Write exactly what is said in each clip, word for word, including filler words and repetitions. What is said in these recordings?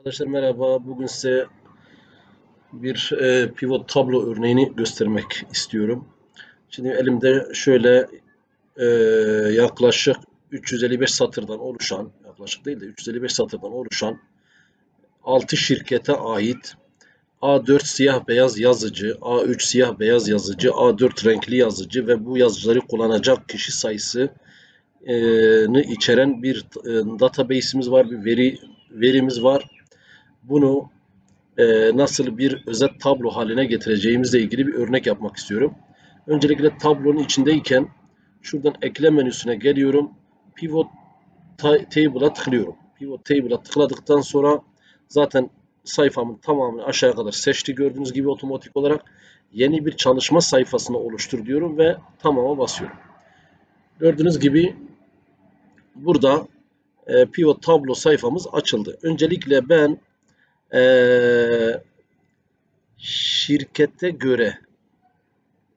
Arkadaşlar merhaba, bugün size bir e, pivot tablo örneğini göstermek istiyorum. Şimdi elimde şöyle e, yaklaşık üç yüz elli beş satırdan oluşan, yaklaşık değil de üç yüz elli beş satırdan oluşan altı şirkete ait A dört siyah beyaz yazıcı, A üç siyah beyaz yazıcı, A dört renkli yazıcı ve bu yazıcıları kullanacak kişi sayısını içeren bir database'imiz var, bir veri verimiz var. Bunu e, nasıl bir özet tablo haline getireceğimizle ilgili bir örnek yapmak istiyorum. Öncelikle tablonun içindeyken şuradan ekle menüsüne geliyorum. Pivot Table'a tıklıyorum. Pivot Table'a tıkladıktan sonra zaten sayfamın tamamını aşağıya kadar seçti. Gördüğünüz gibi otomatik olarak yeni bir çalışma sayfasını oluştur diyorum ve tamama basıyorum. Gördüğünüz gibi burada pivot tablo sayfamız açıldı. Öncelikle ben e, şirkete göre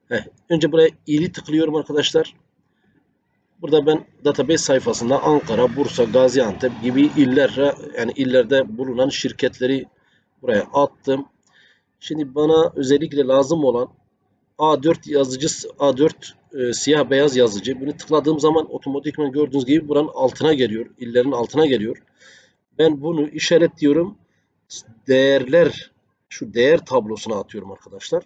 heh, önce buraya ili tıklıyorum arkadaşlar. Burada ben database sayfasında Ankara, Bursa, Gaziantep gibi illere, yani illerde bulunan şirketleri buraya attım. Şimdi bana özellikle lazım olan A dört yazıcı, A dört e, siyah beyaz yazıcı. Bunu tıkladığım zaman otomatikman gördüğünüz gibi buranın altına geliyor. İllerin altına geliyor. Ben bunu işaretliyorum. Değerler, şu değer tablosuna atıyorum arkadaşlar.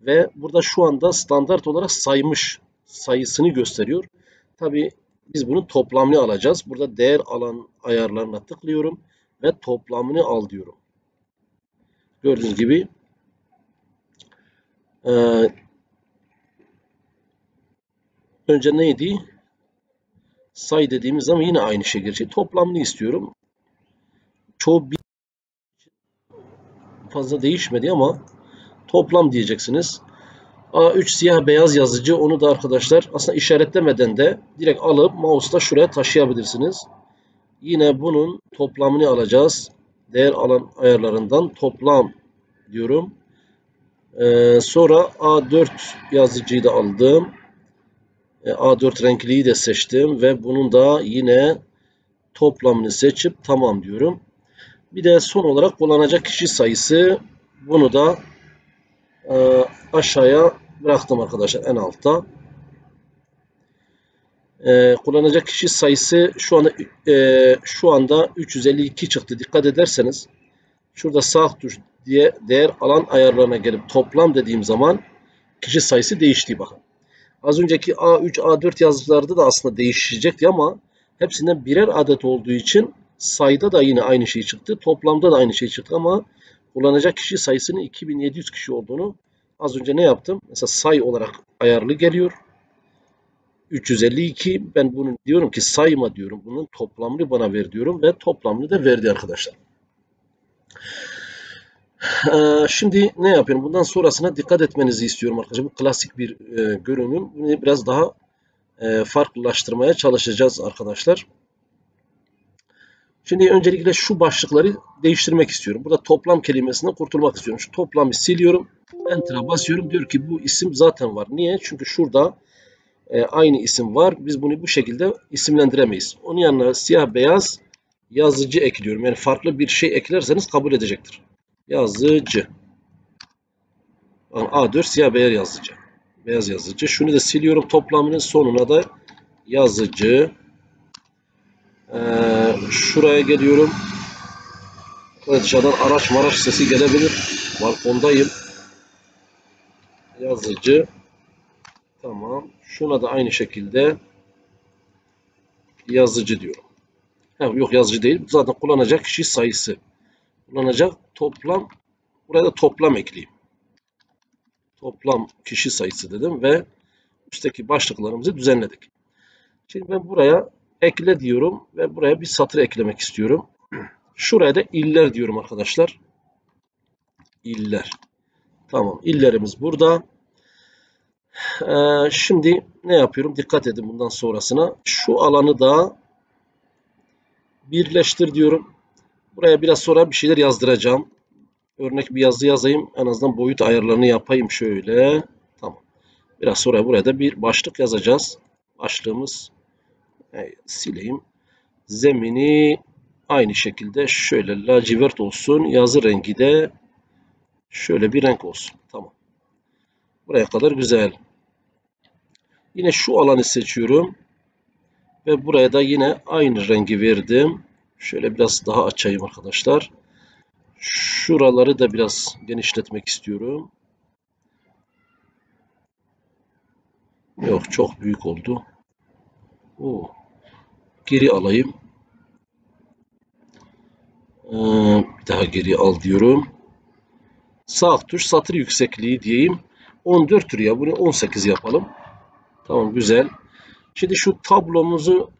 Ve burada şu anda standart olarak saymış sayısını gösteriyor. Tabii biz bunun toplamını alacağız. Burada değer alan ayarlarına tıklıyorum ve toplamını al diyorum. Gördüğünüz gibi Ee, önce neydi? Say dediğimiz zaman yine aynı şey gerçi. Toplamını istiyorum. Çoğu bir fazla değişmedi ama toplam diyeceksiniz. A üç siyah beyaz yazıcı, onu da arkadaşlar aslında işaretlemeden de direkt alıp mouse'la şuraya taşıyabilirsiniz. Yine bunun toplamını alacağız. Değer alan ayarlarından toplam diyorum. Ee, sonra A dört yazıcıyı da aldım. E, A dört renkliyi de seçtim ve bunun da yine toplamını seçip tamam diyorum. Bir de son olarak kullanacak kişi sayısı, bunu da e, aşağıya bıraktım arkadaşlar, en altta. E, kullanacak kişi sayısı şu anda e, şu anda üç yüz elli iki çıktı. Dikkat ederseniz şurada sağ tuş diye değer alan ayarlarına gelip toplam dediğim zaman kişi sayısı değişti. Bakın. Az önceki A üç, A dört yazıcılarda da aslında değişecekti ama hepsinden birer adet olduğu için sayıda da yine aynı şey çıktı. Toplamda da aynı şey çıktı ama kullanacak kişi sayısının iki bin yedi yüz kişi olduğunu az önce ne yaptım? Mesela say olarak ayarlı geliyor. üç yüz elli iki. Ben bunu diyorum ki sayma diyorum. Bunun toplamını bana ver diyorum ve toplamını da verdi arkadaşlar. Şimdi ne yapıyorum? Bundan sonrasına dikkat etmenizi istiyorum arkadaşlar. Bu klasik bir görünüm. Bunu biraz daha farklılaştırmaya çalışacağız arkadaşlar. Şimdi öncelikle şu başlıkları değiştirmek istiyorum. Burada toplam kelimesinden kurtulmak istiyorum. Şu toplamı siliyorum. Enter'a basıyorum. Diyor ki bu isim zaten var. Niye? Çünkü şurada aynı isim var. Biz bunu bu şekilde isimlendiremeyiz. Onun yanına siyah beyaz yazıcı ekliyorum. Yani farklı bir şey eklerseniz kabul edecektir. Yazıcı. A dört siyah beyaz yazıcı. Beyaz yazıcı. Şunu da siliyorum. Toplamının sonuna da yazıcı. Ee, şuraya geliyorum. Evet, dışarıdan araç maraş sesi gelebilir. Balkondayım. Yazıcı. Tamam. Şuna da aynı şekilde yazıcı diyorum. Ha, yok yazıcı değil. Zaten kullanacak kişi sayısı. Kullanacak toplam, buraya da toplam ekleyeyim. Toplam kişi sayısı dedim ve üstteki başlıklarımızı düzenledik. Şimdi ben buraya ekle diyorum ve buraya bir satır eklemek istiyorum. Şuraya da iller diyorum arkadaşlar. İller. Tamam, illerimiz burada. Ee, şimdi ne yapıyorum? Dikkat edin bundan sonrasına. Şu alanı da birleştir diyorum. Buraya biraz sonra bir şeyler yazdıracağım. Örnek bir yazı yazayım. En azından boyut ayarlarını yapayım şöyle. Tamam. Biraz sonra buraya da bir başlık yazacağız. Başlığımız, yani sileyim. Zemini Aynı şekilde şöyle lacivert olsun. Yazı rengi de şöyle bir renk olsun. Tamam. Buraya kadar güzel. Yine şu alanı seçiyorum. Ve buraya da yine aynı rengi verdim. Şöyle biraz daha açayım arkadaşlar. Şuraları da biraz genişletmek istiyorum. Yok, çok büyük oldu. Oo, geri alayım. Ee, bir daha geri al diyorum. Sağ tuş satır yüksekliği diyeyim. on dörttür ya, bunu on sekiz yapalım. Tamam, güzel. Şimdi şu tablomuzu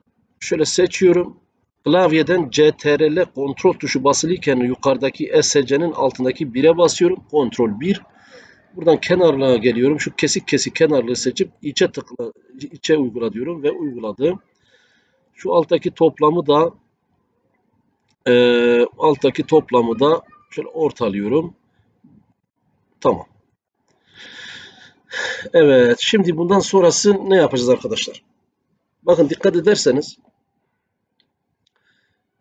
şöyle seçiyorum. Klavyeden C T R L kontrol tuşu basılıyken yukarıdaki E S C'nin altındaki bire basıyorum. Kontrol bir. Buradan kenarlığa geliyorum. Şu kesik kesik kenarlığı seçip içe tıkla, içe uygula diyorum ve uyguladım. Şu alttaki toplamı da e, alttaki toplamı da şöyle ortalıyorum. Tamam. Evet. Şimdi bundan sonrası ne yapacağız arkadaşlar? Bakın, dikkat ederseniz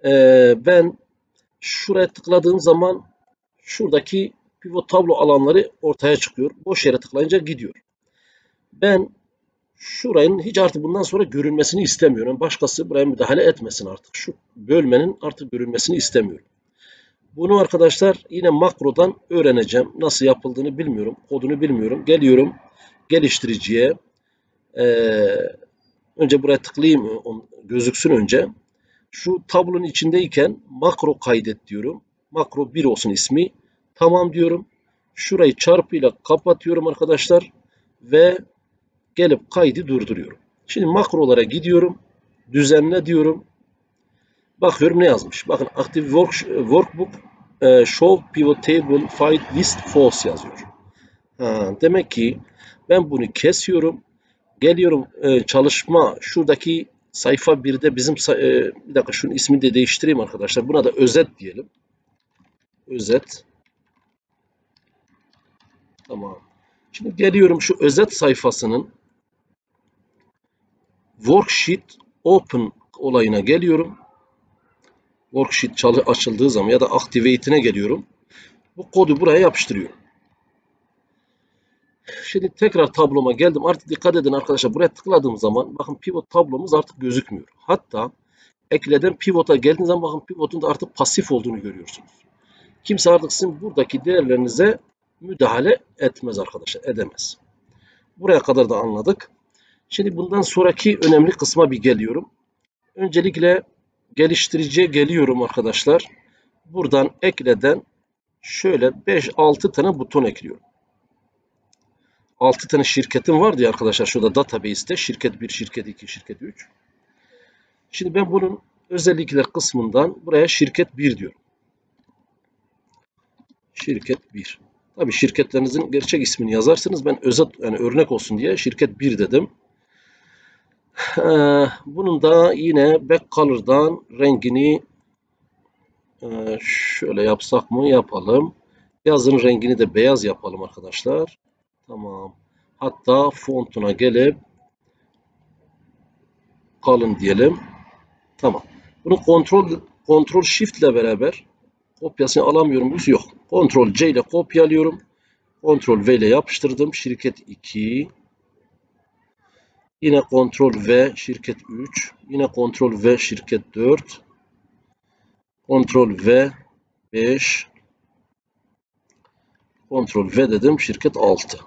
e, ben şuraya tıkladığım zaman şuradaki pivot tablo alanları ortaya çıkıyor. Boş yere tıklayınca gidiyor. Ben şurayın hiç artık bundan sonra görünmesini istemiyorum. Başkası buraya müdahale etmesin artık. Şu bölmenin artık görünmesini istemiyorum. Bunu arkadaşlar yine makrodan öğreneceğim. Nasıl yapıldığını bilmiyorum. Kodunu bilmiyorum. Geliyorum geliştiriciye. Ee, önce buraya tıklayayım. Gözüksün önce. Şu tablonun içindeyken makro kaydet diyorum. Makro bir olsun ismi. Tamam diyorum. Şurayı çarpıyla kapatıyorum arkadaşlar. Ve gelip kaydı durduruyorum. Şimdi makrolara gidiyorum. Düzenle diyorum. Bakıyorum ne yazmış. Bakın, Active work, Workbook e, Show Pivot Table Find List False yazıyor. Ha, demek ki ben bunu kesiyorum. Geliyorum e, çalışma. Şuradaki sayfa birde bizim e, bir dakika şunun ismini de değiştireyim arkadaşlar. Buna da özet diyelim. Özet. Tamam. Şimdi geliyorum şu özet sayfasının Worksheet Open olayına geliyorum. Worksheet açıldığı zaman ya da Activate'ine geliyorum. Bu kodu buraya yapıştırıyorum. Şimdi tekrar tabloma geldim. Artık dikkat edin arkadaşlar. Buraya tıkladığım zaman bakın pivot tablomuz artık gözükmüyor. Hatta ekleden pivota geldiğiniz zaman bakın pivotun da artık pasif olduğunu görüyorsunuz. Kimse artık sizin buradaki değerlerinize müdahale etmez arkadaşlar. Edemez. Buraya kadar da anladık. Şimdi bundan sonraki önemli kısma bir geliyorum. Öncelikle geliştiriciye geliyorum arkadaşlar. Buradan ekleden şöyle beş altı tane buton ekliyorum. altı tane şirketim vardı ya arkadaşlar. Şurada database'te şirket bir, şirket iki, şirket üç. Şimdi ben bunun özellikler kısmından buraya şirket bir diyorum. Şirket bir. Tabii şirketlerinizin gerçek ismini yazarsınız. Ben özet, yani örnek olsun diye şirket bir dedim. Bunun da yine back color'dan rengini şöyle yapsak mı? Yapalım. Yazının rengini de beyaz yapalım arkadaşlar. Tamam. Hatta fontuna gelip kalın diyelim. Tamam. Bunu kontrol kontrol shift ile beraber kopyasını alamıyorum. Biz yok. Kontrol C ile kopyalıyorum. Kontrol V ile yapıştırdım. Şirket iki. Yine Ctrl V şirket üç. Yine Ctrl V şirket dört. Ctrl V beş. Ctrl V dedim şirket altı.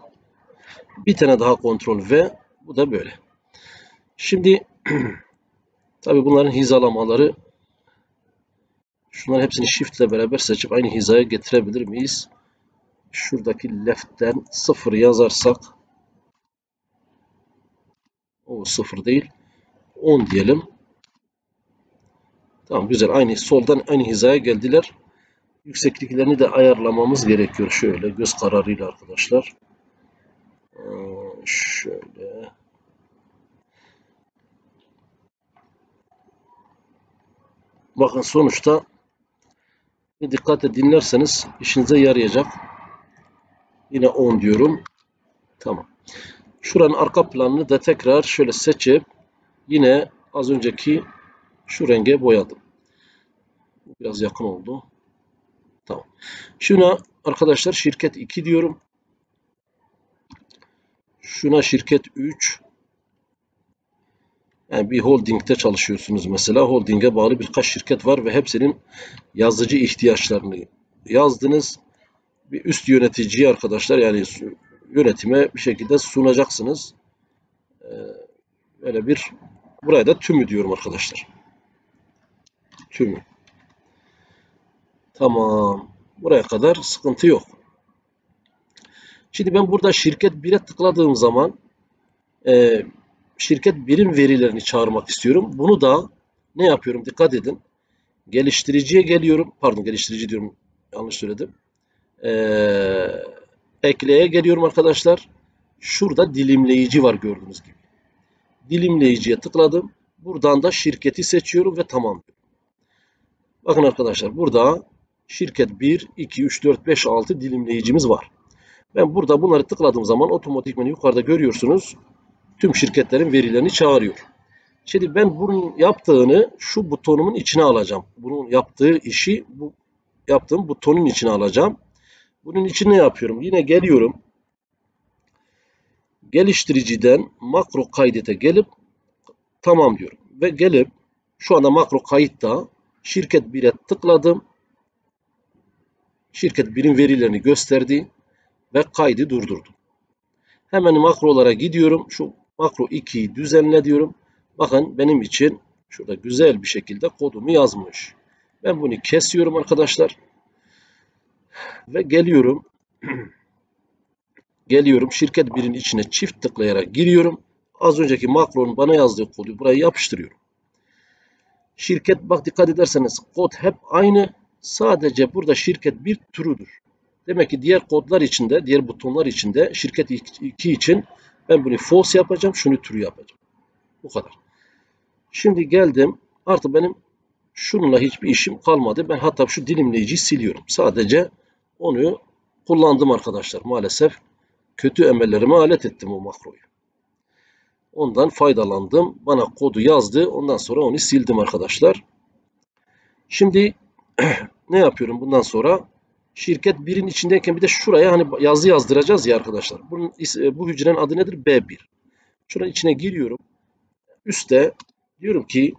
Bir tane daha Ctrl V. Bu da böyle. Şimdi tabii bunların hizalamaları, şunların hepsini shift ile beraber seçip aynı hizaya getirebilir miyiz? Şuradaki left'ten sıfır yazarsak o sıfır değil. on diyelim. Tamam, güzel. Aynı soldan aynı hizaya geldiler. Yüksekliklerini de ayarlamamız gerekiyor. Şöyle göz kararıyla arkadaşlar. Ee, şöyle. Bakın sonuçta bir dikkatle dinlerseniz işinize yarayacak. Yine on diyorum. Tamam. Şuranın arka planını da tekrar şöyle seçip yine az önceki şu renge boyadım. Biraz yakın oldu. Tamam. Şuna arkadaşlar şirket iki diyorum. Şuna şirket üç. Yani bir holdingde çalışıyorsunuz mesela. Holdinge bağlı birkaç şirket var ve hepsinin yazıcı ihtiyaçlarını yazdınız. Bir üst yöneticiye arkadaşlar, yani yönetime bir şekilde sunacaksınız. Böyle bir, buraya da tümü diyorum arkadaşlar. Tümü. Tamam. Buraya kadar sıkıntı yok. Şimdi ben burada şirket bire tıkladığım zaman e, şirket birin verilerini çağırmak istiyorum. Bunu da ne yapıyorum? Dikkat edin. Geliştiriciye geliyorum. Pardon, geliştirici diyorum. Yanlış söyledim. E, ekleye geliyorum arkadaşlar. Şurada dilimleyici var gördüğünüz gibi. Dilimleyiciye tıkladım. Buradan da şirketi seçiyorum ve tamam diyorum. Bakın arkadaşlar, burada şirket bir, iki, üç, dört, beş, altı dilimleyicimiz var. Ben burada bunları tıkladığım zaman otomatikman yukarıda görüyorsunuz, tüm şirketlerin verilerini çağırıyor. Şimdi ben bunun yaptığını şu butonumun içine alacağım. Bunun yaptığı işi bu yaptığım butonun içine alacağım. Bunun için ne yapıyorum? Yine geliyorum. Geliştiriciden makro kaydete gelip tamam diyorum. Ve gelip şu anda makro kayıtta şirket bire tıkladım. Şirket birin verilerini gösterdi ve kaydı durdurdum. Hemen makrolara gidiyorum. Şu makro ikiyi düzenle diyorum. Bakın benim için şurada güzel bir şekilde kodumu yazmış. Ben bunu kesiyorum arkadaşlar. Ve geliyorum. Geliyorum. Şirket birin içine çift tıklayarak giriyorum. Az önceki makronun bana yazdığı kodu buraya yapıştırıyorum. Şirket, bak dikkat ederseniz kod hep aynı. Sadece burada şirket bir türüdür. Demek ki diğer kodlar içinde, diğer butonlar içinde şirket iki için ben bunu false yapacağım, şunu true yapacağım. Bu kadar. Şimdi geldim. Artık benim şununla hiçbir işim kalmadı. Ben hatta şu dilimleyiciyi siliyorum. Sadece onu kullandım arkadaşlar. Maalesef kötü emellerime alet ettim o makroyu. Ondan faydalandım. Bana kodu yazdı. Ondan sonra onu sildim arkadaşlar. Şimdi ne yapıyorum bundan sonra? Şirket birin içindeyken bir de şuraya hani yazı yazdıracağız ya arkadaşlar. Bunun, bu hücrenin adı nedir? B bir. Şuranın içine giriyorum. Üste diyorum ki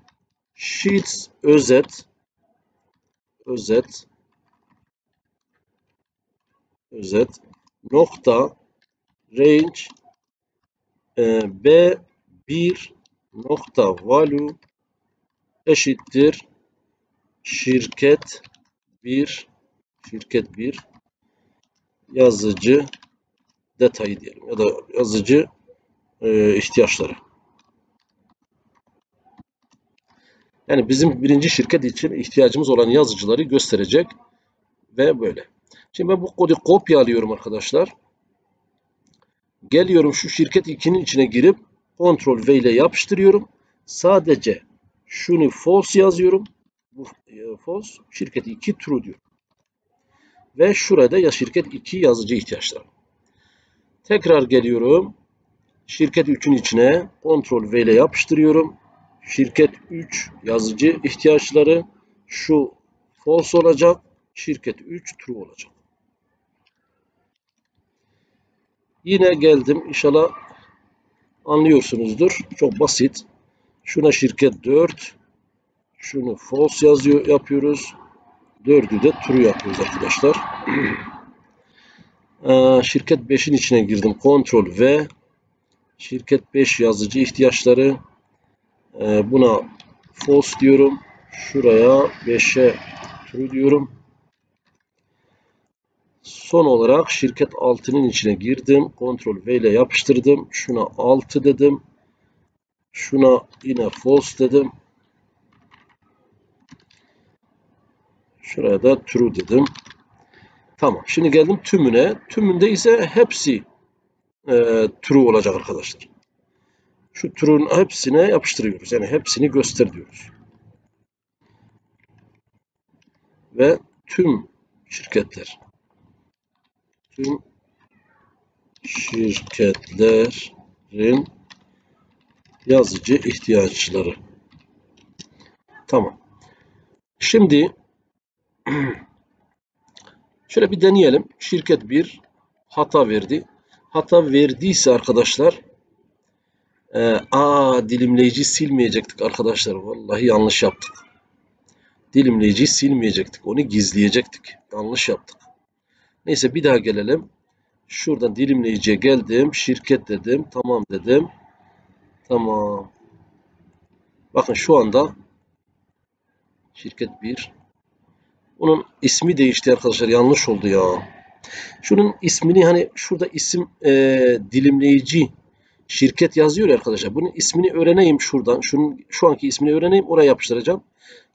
sheets özet özet özet nokta range e, B bir nokta value eşittir şirket bir şirket bir yazıcı detayı diyelim ya da yazıcı e, ihtiyaçları. Yani bizim birinci şirket için ihtiyacımız olan yazıcıları gösterecek ve böyle. Şimdi ben bu kodu kopyalıyorum arkadaşlar. Geliyorum şu şirket ikinin içine girip Ctrl V ile yapıştırıyorum. Sadece şunu false yazıyorum. Bu false, şirket iki true diyorum. Ve şurada ya şirket iki yazıcı ihtiyaçları. Tekrar geliyorum. Şirket üçün içine Ctrl V ile yapıştırıyorum. Şirket üç yazıcı ihtiyaçları, şu false olacak. Şirket üç true olacak. Yine geldim. İnşallah anlıyorsunuzdur. Çok basit. Şuna şirket dört. Şunu false yazıyor, yapıyoruz. dördü de true yapıyoruz arkadaşlar. ee, şirket beşin içine girdim. Ctrl V. Şirket beş yazıcı ihtiyaçları. Ee, buna false diyorum. Şuraya beşe true diyorum. Son olarak şirket altının içine girdim. Ctrl V ile yapıştırdım. Şuna altı dedim. Şuna yine false dedim. Şuraya da true dedim. Tamam. Şimdi geldim tümüne. Tümünde ise hepsi e, true olacak arkadaşlar. Şu true'un hepsine yapıştırıyoruz. Yani hepsini göster diyoruz. Ve tüm şirketler. Tüm şirketlerin yazıcı ihtiyaçları. Tamam. Şimdi Şöyle bir deneyelim. Şirket bir hata verdi. Hata verdiyse arkadaşlar e, a dilimleyici silmeyecektik arkadaşlar. Vallahi yanlış yaptık. Dilimleyiciyi silmeyecektik. Onu gizleyecektik. Yanlış yaptık. Neyse bir daha gelelim. Şuradan dilimleyiciye geldim. Şirket dedim. Tamam dedim. Tamam. Bakın şu anda şirket bir. Onun ismi değişti arkadaşlar. Yanlış oldu ya. Şunun ismini hani şurada isim e, dilimleyici şirket yazıyor arkadaşlar. Bunun ismini öğreneyim şuradan. Şunun şu anki ismini öğreneyim. Oraya yapıştıracağım.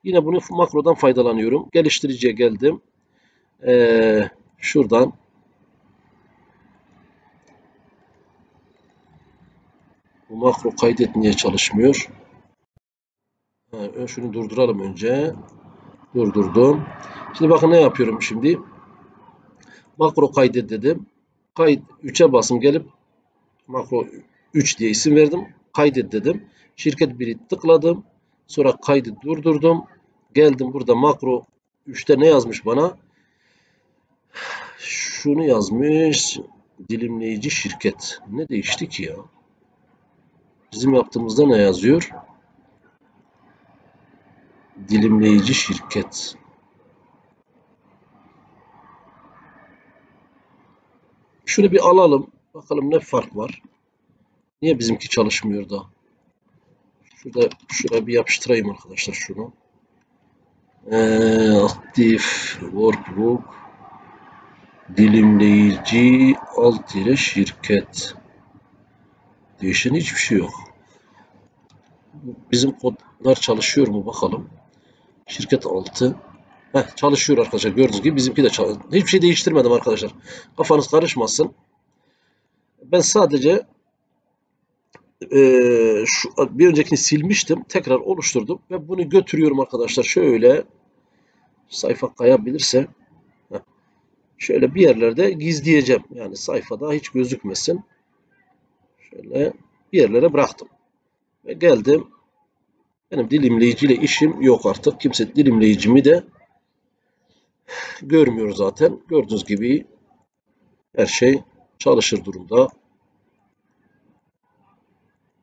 Yine bunu makrodan faydalanıyorum. Geliştiriciye geldim. E, şuradan bu makro kaydet niye çalışmıyor? Ha, şunu durduralım önce. Durdurdum. Şimdi bakın ne yapıyorum şimdi. Makro kaydet dedim. Kayıt üçe basım gelip makro üç diye isim verdim. Kaydet dedim. Şirket biri tıkladım. Sonra kaydı durdurdum. Geldim burada makro üçte ne yazmış bana? Şunu yazmış. Dilimleyici şirket. Ne değişti ki ya? Bizim yaptığımızda ne yazıyor? Dilimleyici şirket. Şunu bir alalım. Bakalım ne fark var. Niye bizimki çalışmıyor da? Şurada, şuraya bir yapıştırayım arkadaşlar şunu. Ee, aktif workbook dilimleyici alt ile şirket. Değişen hiçbir şey yok. Bizim kodlar çalışıyor mu bakalım. Şirket altı. Heh, çalışıyor arkadaşlar. Gördüğünüz gibi bizimki de çalışıyor. Hiçbir şey değiştirmedim arkadaşlar. Kafanız karışmasın. Ben sadece e, şu bir öncekini silmiştim. Tekrar oluşturdum ve bunu götürüyorum arkadaşlar. Şöyle sayfa kayabilirse heh, şöyle bir yerlerde gizleyeceğim. Yani sayfada hiç gözükmesin. Şöyle bir yerlere bıraktım. Ve geldim. Benim dilimleyiciyle işim yok artık. Kimse dilimleyicimi de görmüyor zaten. Gördüğünüz gibi her şey çalışır durumda.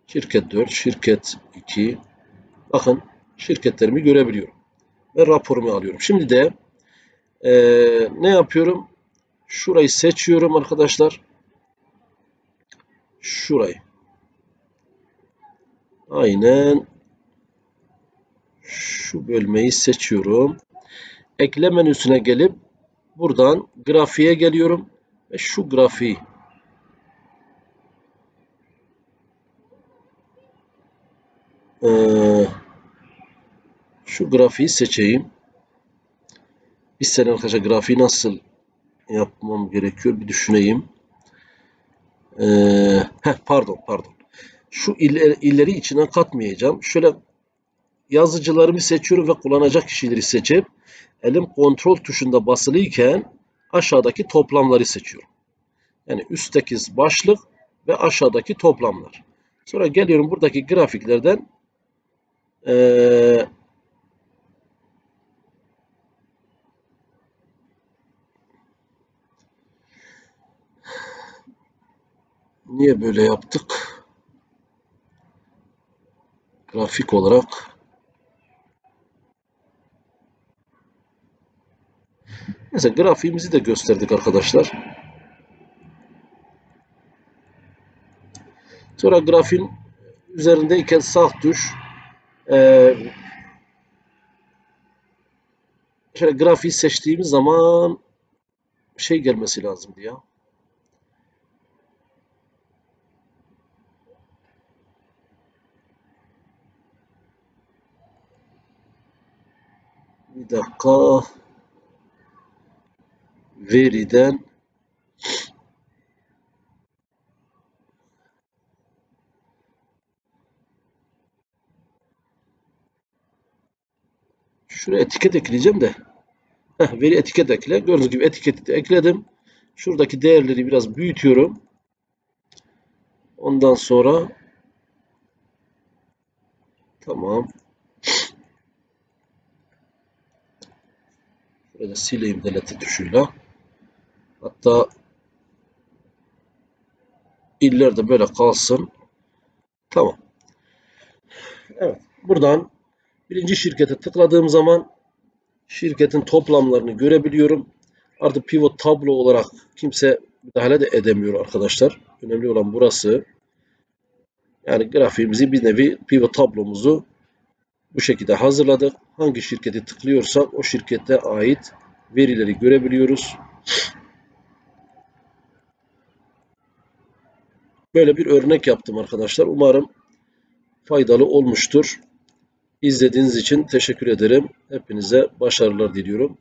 Şirket dört, şirket iki. Bakın şirketlerimi görebiliyorum. Ve raporumu alıyorum. Şimdi de ee, ne yapıyorum? Şurayı seçiyorum arkadaşlar. Şurayı. Aynen. Şu bölmeyi seçiyorum. Ekle menüsüne gelip buradan grafiğe geliyorum. Ve şu grafiği ee, şu grafiği seçeyim. Bir sene arkadaşlar grafiği nasıl yapmam gerekiyor bir düşüneyim. Ee, heh, pardon pardon. Şu ileri, ileri içine katmayacağım. Şöyle yazıcılarımı seçiyorum ve kullanacak kişileri seçip elim kontrol tuşunda basılıyken aşağıdaki toplamları seçiyorum. Yani üstteki başlık ve aşağıdaki toplamlar. Sonra geliyorum buradaki grafiklerden ee, niye böyle yaptık? Grafik olarak mesela grafiğimizi de gösterdik arkadaşlar. Sonra grafiğin üzerindeyken sağ tuş ee, şöyle grafiği seçtiğimiz zaman şey gelmesi lazımdı ya. Bir dakika. Veriden şuraya etiket ekleyeceğim de. Heh, veri etiket ekle. Gördüğünüz gibi etiketi de ekledim. Şuradaki değerleri biraz büyütüyorum. Ondan sonra tamam. Böyle sileyim delete tuşuyla. Hatta iller de böyle kalsın. Tamam. Evet. Buradan birinci şirkete tıkladığım zaman şirketin toplamlarını görebiliyorum. Artık pivot tablo olarak kimse müdahale de edemiyor arkadaşlar. Önemli olan burası. Yani grafiğimizi, bir nevi pivot tablomuzu bu şekilde hazırladık. Hangi şirketi tıklıyorsak o şirkete ait verileri görebiliyoruz. Böyle bir örnek yaptım arkadaşlar. Umarım faydalı olmuştur. İzlediğiniz için teşekkür ederim. Hepinize başarılar diliyorum.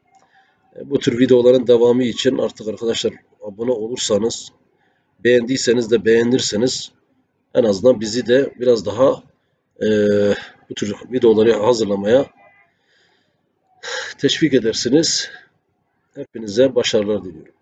Bu tür videoların devamı için artık arkadaşlar abone olursanız, beğendiyseniz de beğenirseniz en azından bizi de biraz daha e, bu tür videoları hazırlamaya teşvik edersiniz. Hepinize başarılar diliyorum.